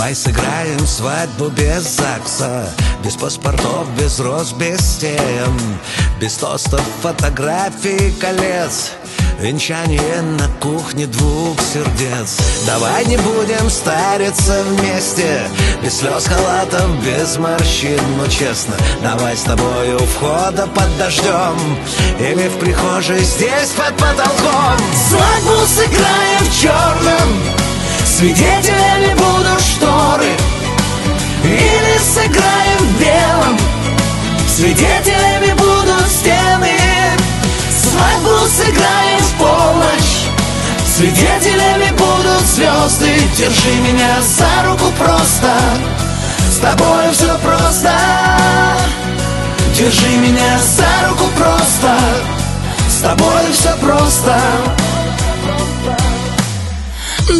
Давай сыграем свадьбу без ЗАГСа, без паспортов, без роз, без стен, без тостов, фотографий, колец, венчание на кухне двух сердец. Давай не будем стариться вместе, без слез, халатов, без морщин, но честно. Давай с тобой у входа под дождем или в прихожей здесь под потолком. Свадьбу сыграем в черном, свидетелями будут шторы, или сыграем в белом, свидетелями будут стены. Свадьбу сыграем в полночь, свидетелями будут звезды. Держи меня за руку просто, с тобой все просто. Держи меня за руку просто, с тобой все просто.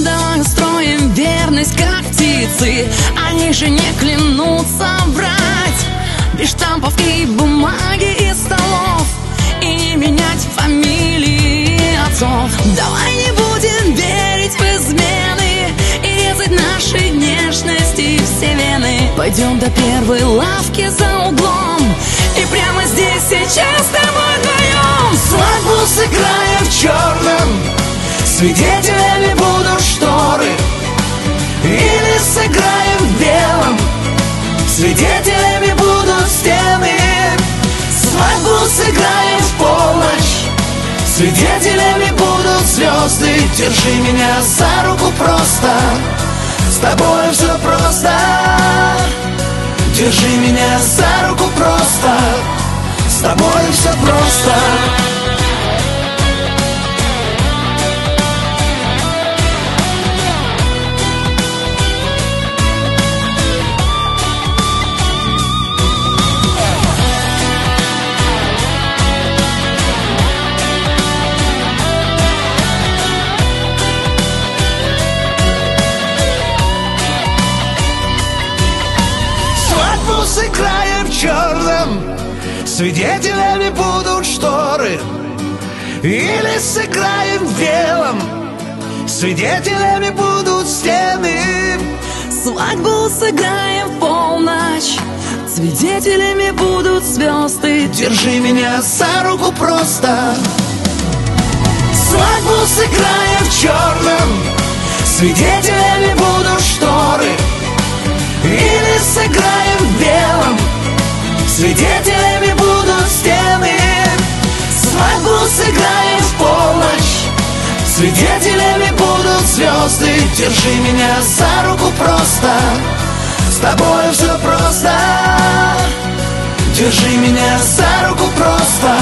Давай устроим верность, как птицы, они же не клянутся врать. Без штампов и бумаги, и столов, и не менять фамилии отцов. Давай не будем верить в измены и резать нашей нежности все вены. Пойдем до первой лавки за углом и прямо здесь сейчас с тобой вдвоем. Свадьбу сыграем в черном, свидетелями будут шторы, или сыграем в белом, свидетелями будут стены. Свадьбу сыграем в полночь, свидетелями будут звезды. Держи меня за руку просто, с тобой все просто. Держи меня за руку просто, с тобой все просто. Сыграем в черном, свидетелями будут шторы, или сыграем в белом, свидетелями будут стены. Свадьбу сыграем в полночь, свидетелями будут звезды. Держи меня за руку просто. Свадьбу сыграем в черном, свидетелями будут шторы, или сыграем в белом, свидетелями будут стены. Свадьбу сыграем в полночь, свидетелями будут звезды. Держи меня за руку просто, с тобой все просто. Держи меня за руку просто,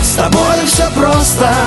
с тобой все просто.